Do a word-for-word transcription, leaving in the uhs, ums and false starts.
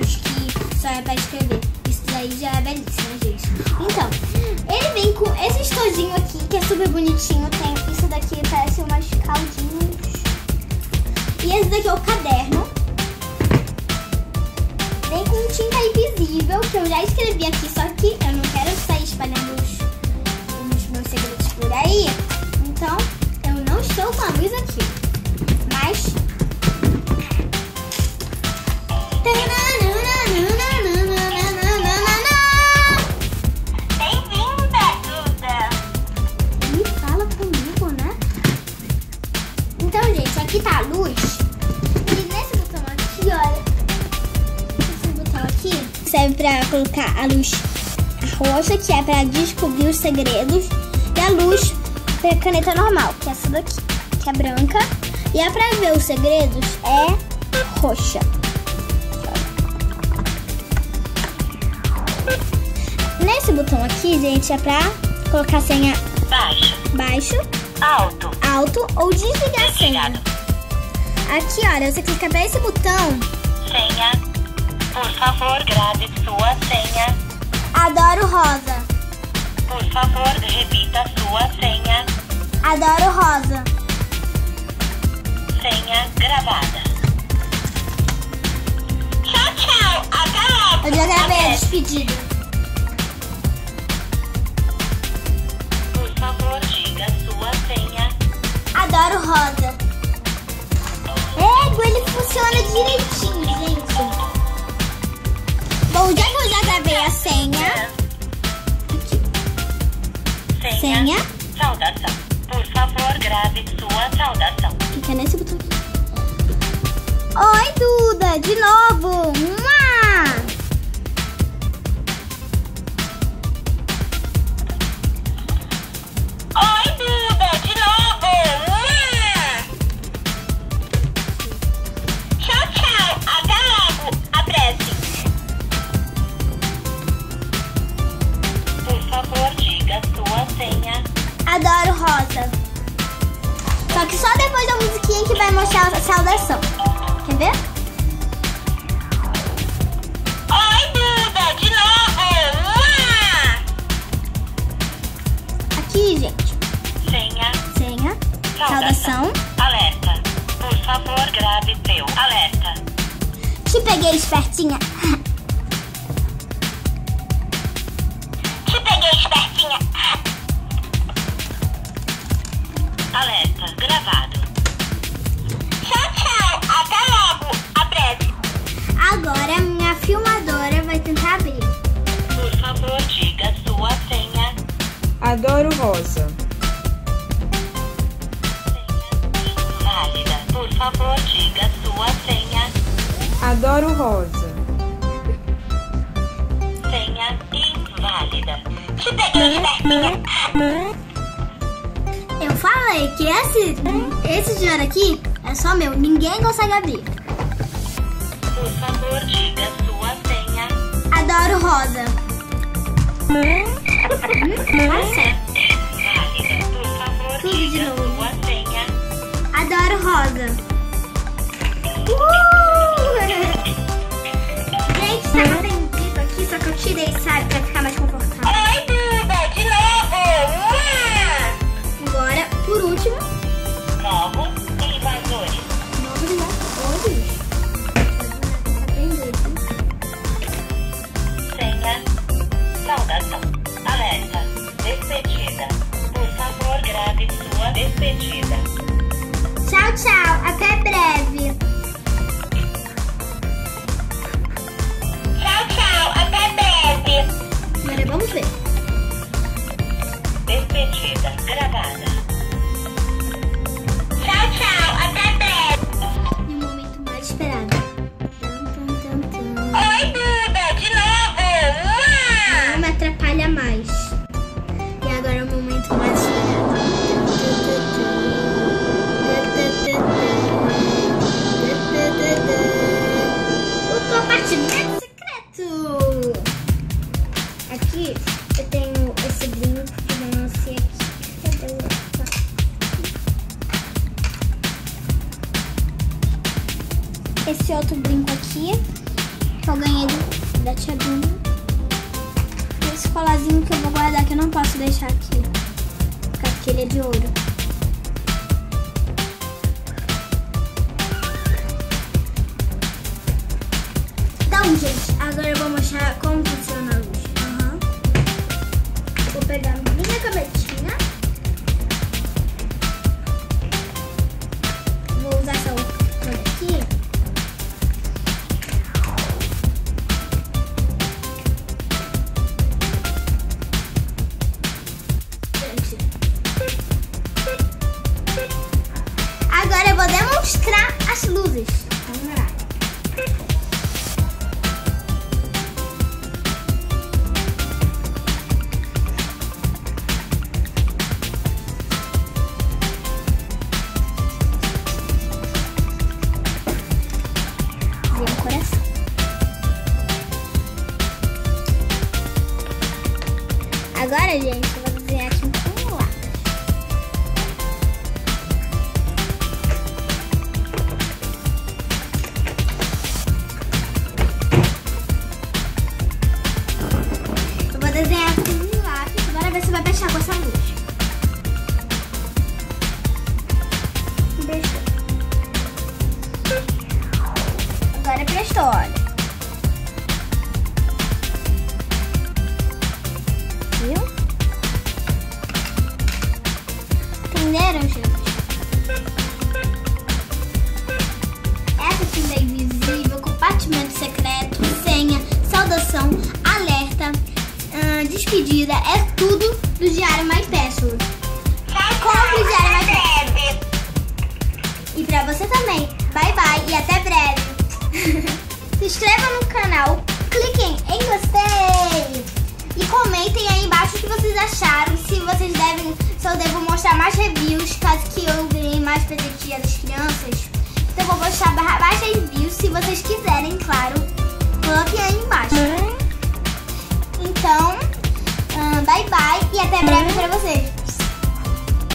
comentários que só é pra escrever. Isso daí já é belíssimo, gente. Então, ele vem com esse estojinho aqui, que é super bonitinho. Tem isso daqui, parece umas caldinhas. E esse daqui é o caderno. Vem com tinta invisível, que eu já escrevi aqui, só que eu não quero sair espalhando os, os meus segredos por aí. Então, eu não estou com a luz aqui. Mas... bem-vinda, Duda! Me fala comigo, né? Então, gente, aqui tá a luz. E nesse botão aqui, olha. Esse botão aqui serve pra colocar a luz roxa, que é pra descobrir os segredos. E a luz pra caneta normal, que é essa daqui, que é branca. E a pra ver os segredos é roxa. Nesse botão aqui, gente, é pra colocar a senha baixo, baixo alto, alto ou desligar a senha. Aqui, olha, você clica pra esse botão. Senha, por favor, grave sua senha. Adoro rosa. Por favor, repita sua senha. Adoro rosa. Senha gravada. Tchau, tchau. Até logo. Eu já gravei a despedida. Adoro rosa. Ego, ele funciona direitinho, gente. Bom, já que eu já gravei a senha. Aqui. Senha. Saudação. Por favor, grave sua saudação. Fica nesse botão aqui. Oi, Duda. De novo. Mua! Adoro rosa. Só que só depois da musiquinha que vai mostrar a saudação. Quer ver? Oi, Duda, de novo. Aqui, gente. Senha. Senha. Saudação. Saudação. Alerta. Por favor, grave teu alerta. Te peguei, espertinha. Te peguei, espertinha. Alerta, gravado. Tchau, tchau. Até logo. A breve. Agora minha filmadora vai tentar abrir. Por favor, diga sua senha. Adoro rosa. Senha válida. Por favor, diga sua senha. Adoro rosa. Senha inválida. Te peguei, espertinha. Eu falei que esse, esse dinheiro aqui é só meu, ninguém consegue abrir. Por favor, diga sua senha. Adoro rosa. Por favor, diga sua senha. Adoro rosa. Uh! Gente, tá aprendido aqui, só que eu tirei, sabe, pra ficar mais confortável. Ai, Duda, de novo! Agora, por último, novos invasores. Novos invasores? Senha, saudação, alerta, despedida. Por favor, grave sua despedida. Tchau, tchau, até breve. Tchau, tchau, até breve. Agora vamos ver. Despedida, gravada. Tchau, tchau, até breve. E o momento mais esperado. Oi, Duda, de novo. Não me atrapalha mais. E agora é o momento mais esperado. O compartimento secreto. Aqui eu tenho esse brinco. Esse outro brinco aqui. que eu ganhei da tia Bruna. Esse colarzinho que eu vou guardar, que eu não posso deixar aqui, porque ele é de ouro. Então, gente, agora eu vou mostrar como funciona a luz. Uhum. Vou pegar minha canetinha. Vou usar essa outra aqui. Agora eu vou demonstrar as luzes. Vamos lá. Vem o coração. Agora, gente, eu vou desenhar aqui um desenhar com um lápis. Agora você vai fechar com essa luz. Prestou. Agora prestou, olha. Viu? Entenderam, gente? Essa fila é invisível, compartimento secreto, senha, saudação, alerta, despedida, é tudo do Diário My Password. Compre o Diário My Password. E pra você também. Bye bye e até breve. Se inscrevam no canal, cliquem em gostei e comentem aí embaixo o que vocês acharam. Se vocês devem, se eu devo mostrar mais reviews, caso que eu ganhe mais presentinhos das crianças. Então vou mostrar mais reviews, se vocês quiserem, claro. Coloquem aí embaixo. Então, bye bye e até breve pra vocês.